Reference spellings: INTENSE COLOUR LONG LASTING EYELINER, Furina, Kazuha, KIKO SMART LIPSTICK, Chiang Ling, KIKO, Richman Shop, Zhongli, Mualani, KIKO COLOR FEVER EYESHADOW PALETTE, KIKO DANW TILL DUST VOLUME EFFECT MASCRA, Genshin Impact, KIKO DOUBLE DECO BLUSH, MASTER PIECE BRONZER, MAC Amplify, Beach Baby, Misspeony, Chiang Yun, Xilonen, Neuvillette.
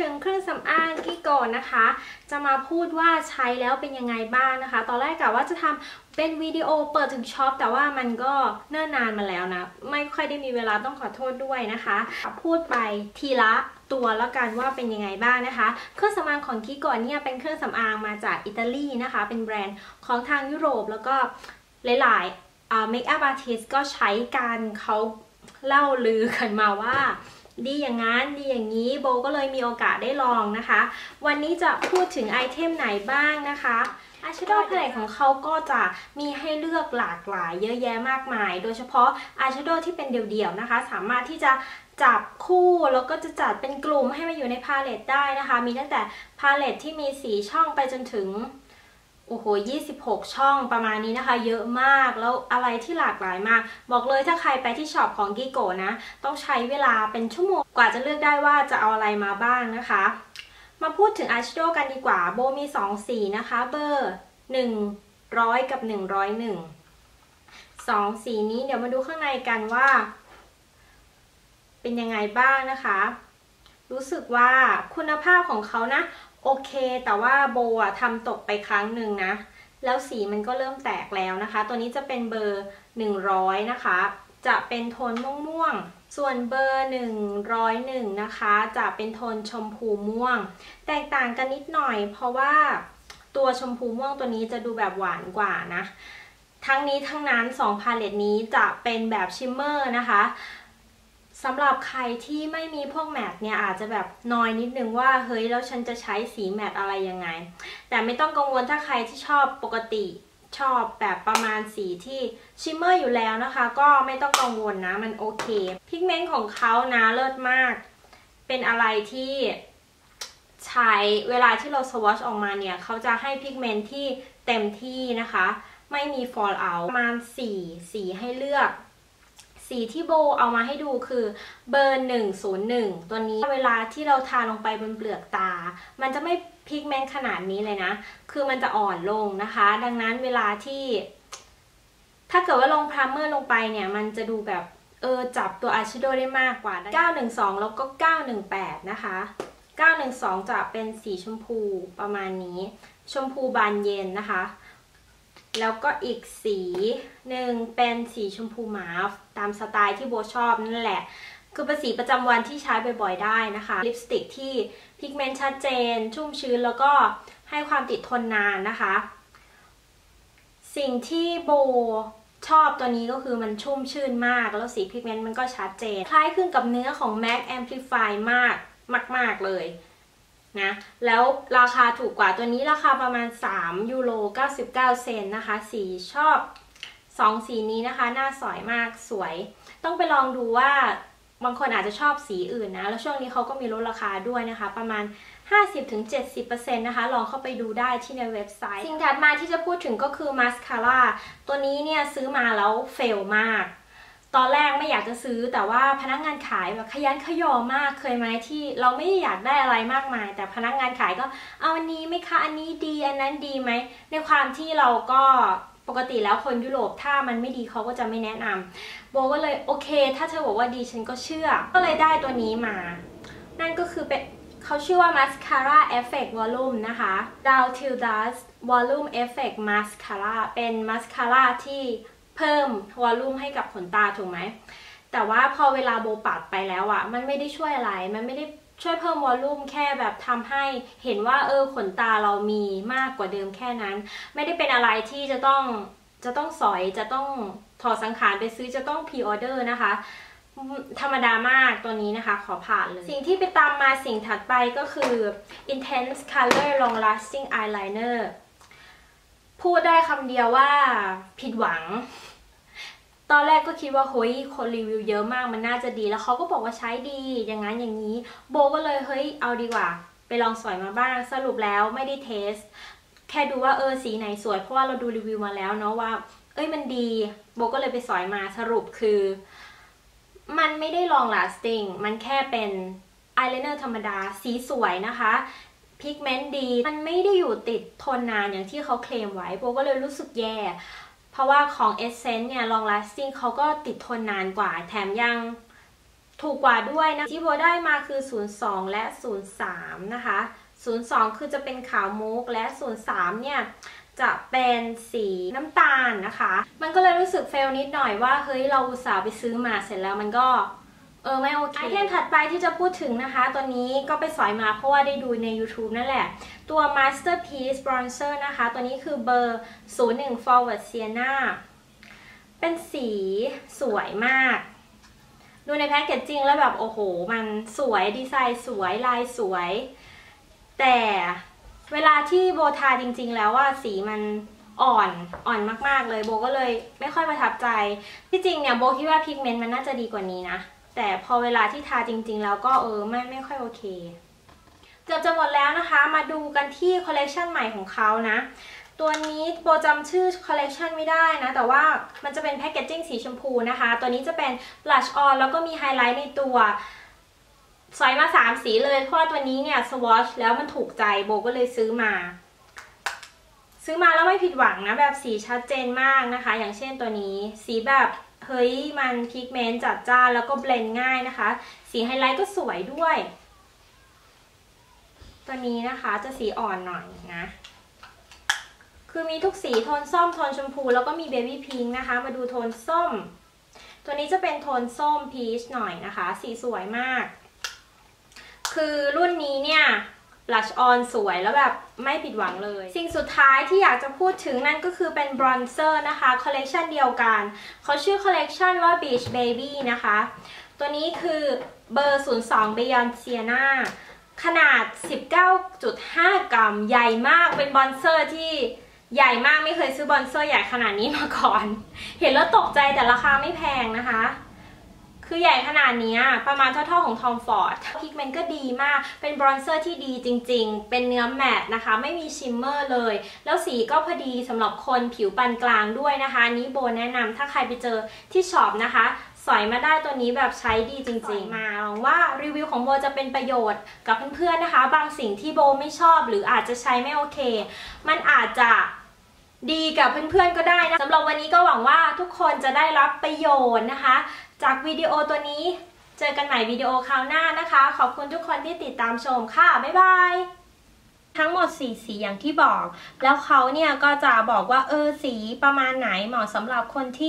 ถึงเครื่องสำอางกี้ก่อนนะคะจะมาพูดว่าใช้แล้วเป็นยังไงบ้างนะคะตอนแรกกะว่าจะทำเป็นวิดีโอเปิดถึงช็อปแต่ว่ามันก็เนิ่นนานมาแล้วนะไม่ค่อยได้มีเวลาต้องขอโทษด้วยนะคะพูดไปทีละตัวแล้วกันว่าเป็นยังไงบ้างนะคะเครื่องสำอางของกี้ก่อนเนี่ยเป็นเครื่องสำอางมาจากอิตาลีนะคะเป็นแบรนด์ของทางยุโรปแล้วก็หลายๆเมคอัพอาร์ติสต์ก็ใช้กันเขาเล่าลือกันมาว่าดีอย่างนั้นดีอย่างนี้โบก็เลยมีโอกาสได้ลองนะคะวันนี้จะพูดถึงไอเทมไหนบ้างนะคะอายแชโดว์แพลตของเขาก็จะมีให้เลือกหลากหลายเยอะแยะมากมายโดยเฉพาะอายแชโดว์ที่เป็นเดี่ยวๆนะคะสามารถที่จะจับคู่แล้วก็จะจัดเป็นกลุ่มให้มาอยู่ในพาเลตได้นะคะมีตั้งแต่พาเลตที่มี4ช่องไปจนถึงโอ้โห26ช่องประมาณนี้นะคะเยอะมากแล้วอะไรที่หลากหลายมากบอกเลยถ้าใครไปที่ช็อปของกิโกะนะต้องใช้เวลาเป็นชั่วโมงกว่าจะเลือกได้ว่าจะเอาอะไรมาบ้างนะคะมาพูดถึงอายแชโดว์กันดีกว่าโบมี2สีนะคะเบอร์100กับ101 2สีนี้เดี๋ยวมาดูข้างในกันว่าเป็นยังไงบ้างนะคะรู้สึกว่าคุณภาพของเขานะโอเคแต่ว่าโบอะทำตกไปครั้งหนึ่งนะแล้วสีมันก็เริ่มแตกแล้วนะคะตัวนี้จะเป็นเบอร์100นะคะจะเป็นโทนม่วงๆส่วนเบอร์101นะคะจะเป็นโทนชมพูม่วงแตกต่างกันนิดหน่อยเพราะว่าตัวชมพูม่วงตัวนี้จะดูแบบหวานกว่านะทั้งนี้ทั้งนั้น2พาเลตนี้จะเป็นแบบชิมเมอร์นะคะสำหรับใครที่ไม่มีพวกแมทเนี่ยอาจจะแบบนอยนิดนึงว่าเฮ้ยแล้วฉันจะใช้สีแมทอะไรยังไงแต่ไม่ต้องกังวลถ้าใครที่ชอบปกติชอบแบบประมาณสีที่ชิมเมอร์อยู่แล้วนะคะก็ไม่ต้องกังวลนะมันโอเคพิกเมนต์ของเขานะเลิศมากเป็นอะไรที่ใช้เวลาที่เราสวอชออกมาเนี่ยเขาจะให้พิกเมนต์ที่เต็มที่นะคะไม่มีฟอลเอาประมาณ4สีให้เลือกสีที่โบเอามาให้ดูคือเบอร์101ตัวนี้เวลาที่เราทาลงไปบนเปลือกตามันจะไม่พิกเมนต์ขนาดนี้เลยนะคือมันจะอ่อนลงนะคะดังนั้นเวลาที่ถ้าเกิดว่าลงพรามเมอร์ลงไปเนี่ยมันจะดูแบบจับตัวอายแชโดว์ได้มากกว่า912แล้วก็918นะคะ912จะเป็นสีชมพูประมาณนี้ชมพูบานเย็นนะคะแล้วก็อีกสีหนึ่งเป็นสีชมพูมาฟตามสไตล์ที่โบชอบนั่นแหละคือเป็นสีประจำวันที่ใช้บ่อยๆได้นะคะลิปสติกที่พิกเมนต์ชัดเจนชุ่มชื้นแล้วก็ให้ความติดทนนานนะคะสิ่งที่โบชอบตัวนี้ก็คือมันชุ่มชื่นมากแล้วสีพิกเมนต์มันก็ชัดเจนคล้ายคลึงกับเนื้อของ MAC Amplify มากเลยนะแล้วราคาถูกกว่าตัวนี้ราคาประมาณ€3.99นะคะสีชอบ2สีนี้นะคะหน้าสวยมากสวยต้องไปลองดูว่าบางคนอาจจะชอบสีอื่นนะแล้วช่วงนี้เขาก็มีลดราคาด้วยนะคะประมาณ 50-70% นะคะลองเข้าไปดูได้ที่ในเว็บไซต์สิ่งถัดมาที่จะพูดถึงก็คือมาสคาร่าตัวนี้เนี่ยซื้อมาแล้วเฟลมากตอนแรกไม่อยากจะซื้อแต่ว่าพนักงานขายแบบขยันขยอมากเคยไหมที่เราไม่อยากได้อะไรมากมายแต่พนักงานขายก็เอาอันนี้ไหมคะอันนี้ดีอันนั้นดีไหมในความที่เราก็ปกติแล้วคนยุโรปถ้ามันไม่ดีเขาก็จะไม่แนะนำโบก็เลยโอเคถ้าเธอบอกว่าดีฉันก็เชื่อก็เลยได้ตัวนี้มานั่นก็คือเป็นเขาชื่อว่า Mascara Effect Volume นะคะ Down Till Dust Volume Effect Mascara เป็นมาสคาร่าที่เพิ่มวอลลุ่มให้กับขนตาถูกไหมแต่ว่าพอเวลาโบปัดไปแล้วอะมันไม่ได้ช่วยอะไรมันไม่ได้ช่วยเพิ่มวอลลุ่มแค่แบบทำให้เห็นว่าขนตาเรามีมากกว่าเดิมแค่นั้นไม่ได้เป็นอะไรที่จะต้องสอยจะต้องถอดสังขารไปซื้อจะต้องพรีออเดอร์นะคะธรรมดามากตัวนี้นะคะขอผ่านเลยสิ่งที่ไปตามมาสิ่งถัดไปก็คือ Intense Color Long Lasting Eyeliner พูดได้คำเดียวว่าผิดหวังตอนแรกก็คิดว่าเฮ้ยคนรีวิวเยอะมากมันน่าจะดีแล้วเขาก็บอกว่าใช้ดีอย่างนั้นอย่างนี้โบก็เลยเฮ้ยเอาดีกว่าไปลองสวยมาบ้างสรุปแล้วไม่ได้เทสแค่ดูว่าสีไหนสวยเพราะว่าเราดูรีวิวมาแล้วเนาะว่ามันดีโบก็เลยไปสอยมาสรุปคือมันไม่ได้ long lasting มันแค่เป็นอายไลเนอร์ธรรมดาสีสวยนะคะพิกเมนต์ดีมันไม่ได้อยู่ติดทนนานอย่างที่เขาเคลมไว้โบก็เลยรู้สึกแย่เพราะว่าของ Essence เนี่ย Long Lasting เขาก็ติดทนนานกว่าแถมยัง ถูกกว่าด้วยนะที่โบได้มาคือ02และ03นะคะ02คือจะเป็นขาวมุกและ03เนี่ยจะเป็นสีน้ำตาลนะคะมันก็เลยรู้สึกเฟลนิดหน่อยว่าเฮ้ยเราอุตส่าห์ไปซื้อมาเสร็จแล้วมันก็ไม่โอเคไอเทมถัดไปที่จะพูดถึงนะคะตัวนี้ก็ไปสอยมาเพราะว่าได้ดูใน YouTube นั่นแหละตัว Master Piece Bronzer นะคะตัวนี้คือเบอร์01 Forward Sienna เป็นสีสวยมากดูในแพ็กเกจจิ้งแล้วแบบโอ้โหมันสวยดีไซน์สวยลายสวยแต่เวลาที่โบทาจริงๆแล้วว่าสีมันอ่อนมากๆเลยโบก็เลยไม่ค่อยประทับใจที่จริงเนี่ยโบคิดว่าพิกเมนต์มันน่าจะดีกว่านี้นะแต่พอเวลาที่ทาจริงๆแล้วก็ไม่ค่อยโอเคเกือบจะหมดแล้วนะคะมาดูกันที่คอลเลกชันใหม่ของเขานะตัวนี้โบจำชื่อคอลเลกชันไม่ได้นะแต่ว่ามันจะเป็นแพคเกจจิ้งสีชมพูนะคะตัวนี้จะเป็น blush on แล้วก็มีไฮไลท์ในตัวสอยมา3สีเลยเพราะตัวนี้เนี่ยสวอชแล้วมันถูกใจโบก็เลยซื้อมาแล้วไม่ผิดหวังนะแบบสีชัดเจนมากนะคะอย่างเช่นตัวนี้สีแบบเฮ้ยมันพิกเมนต์จัดจ้านแล้วก็เบลนด์ง่ายนะคะสีไฮไลท์ก็สวยด้วยตัวนี้นะคะจะสีอ่อนหน่อยนะคือมีทุกสีโทนส้มโทนชมพูแล้วก็มีเบบี้พิงค์นะคะมาดูโทนส้มตัวนี้จะเป็นโทนส้มพีชหน่อยนะคะสีสวยมากคือรุ่นนี้เนี่ยblush on สวยแล้วแบบไม่ผิดหวังเลยสิ่งสุดท้ายที่อยากจะพูดถึงนั่นก็คือเป็น bronzer นะคะคอลเลกชันเดียวกันเขาชื่อคอลเลกชันว่า Beach Baby นะคะตัวนี้คือเบอร์02 Beyond Sienna ขนาด 19.5 กรัมใหญ่มากเป็น bronzer ที่ใหญ่มากไม่เคยซื้อ bronzer ใหญ่ขนาดนี้มาก่อนเห็นแล้วตกใจแต่ราคาไม่แพงนะคะคือใหญ่ขนาดนี้ประมาณเท่าๆของทอมฟอร์ดพิกเมนต์ก็ดีมากเป็นบรอนเซอร์ที่ดีจริงๆเป็นเนื้อแมตต์นะคะไม่มีชิมเมอร์เลยแล้วสีก็พอดีสำหรับคนผิวปานกลางด้วยนะคะนี้โบแนะนำถ้าใครไปเจอที่ช็อปนะคะสอยมาได้ตัวนี้แบบใช้ดีจริงๆมาหวังว่ารีวิวของโบจะเป็นประโยชน์กับเพื่อนๆนะคะบางสิ่งที่โบไม่ชอบหรืออาจจะใช้ไม่โอเคมันอาจจะดีกับเพื่อนๆก็ได้นะสำหรับวันนี้ก็หวังว่าทุกคนจะได้รับประโยชน์นะคะจากวิดีโอตัวนี้เจอกันใหม่วิดีโอคราวหน้านะคะขอบคุณทุกคนที่ติดตามชมค่ะบ๊ายบายทั้งหมด4สีอย่างที่บอกแล้วเขาเนี่ยก็จะบอกว่าสีประมาณไหนเหมาะสำหรับคนที่